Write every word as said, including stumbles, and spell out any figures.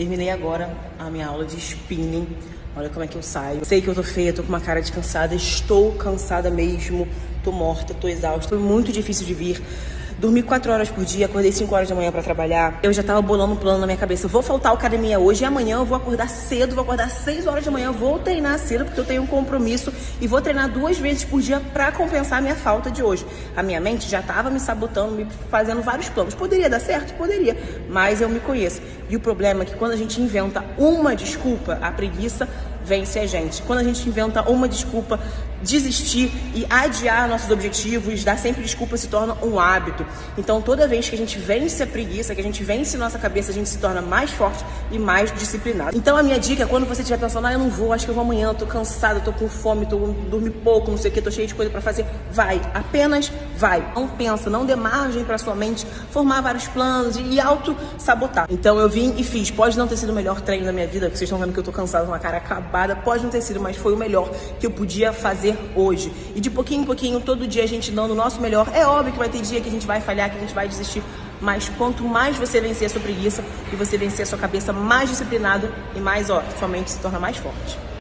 Terminei agora a minha aula de spinning. Olha como é que eu saio. Sei que eu tô feia, tô com uma cara de cansada. Estou cansada mesmo. Tô morta, tô exausta. Foi muito difícil de vir. Dormi quatro horas por dia, acordei cinco horas da manhã pra trabalhar. Eu já tava bolando um plano na minha cabeça. Eu vou faltar à academia hoje e amanhã eu vou acordar cedo. Vou acordar seis horas da manhã, eu vou treinar cedo porque eu tenho um compromisso. E vou treinar duas vezes por dia pra compensar a minha falta de hoje. A minha mente já tava me sabotando, me fazendo vários planos. Poderia dar certo? Poderia. Mas eu me conheço. E o problema é que quando a gente inventa uma desculpa, a preguiça vence a gente. Quando a gente inventa uma desculpa, desistir e adiar nossos objetivos, dar sempre desculpa se torna um hábito. Então toda vez que a gente vence a preguiça, que a gente vence nossa cabeça, a gente se torna mais forte e mais disciplinado. Então a minha dica é quando você estiver pensando, ah, eu não vou, acho que eu vou amanhã, eu tô cansada, eu tô com fome, tô dormi pouco, não sei o que, tô cheio de coisa pra fazer, vai, apenas vai. Não pensa, não dê margem pra sua mente formar vários planos e, e auto-sabotar. Então eu vim e fiz, pode não ter sido o melhor treino da minha vida, porque vocês estão vendo que eu tô cansada, com a cara acabada, pode não ter sido, mas foi o melhor que eu podia fazer hoje. E de pouquinho em pouquinho, todo dia a gente dando o nosso melhor. É óbvio que vai ter dia que a gente vai falhar, que a gente vai desistir, mas quanto mais você vencer a sua preguiça e você vencer a sua cabeça, mais disciplinado e mais, ó, sua mente se torna mais forte.